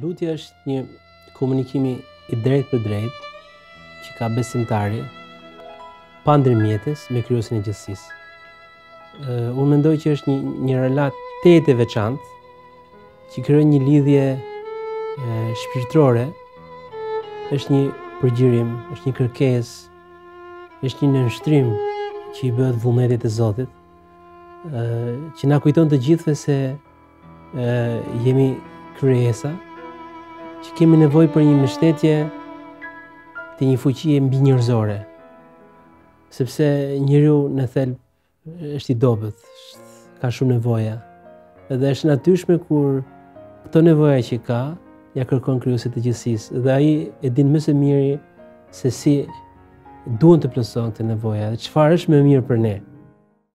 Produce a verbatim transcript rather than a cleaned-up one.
Lutja është një komunikimi i drejt për drejt që ka besimtari pa ndërmjetës me kryesin e gjithësisë. Uh, unë mendoj që është një, një relat tetë e veçantë që krijon një lidhje uh, shpirtërore, është një përgjirim, është një kërkesë, është një nënshtrim që i bëhet vullnetit të Zotit, uh, që na kujton të gjithëve se uh, jemi kryesa, që kemi nevoj për një mështetje të një fuqie mbi njërzore, sepse njëriu në thelb është i dobët, ka shumë nevoja, edhe është natyrshme kur këto nevoja që ka, ja kërkon kryusit të gjithësisë, dhe ai e din më së miri se si duan të plotësohen këto nevoja, dhe çfarë është më mirë për ne.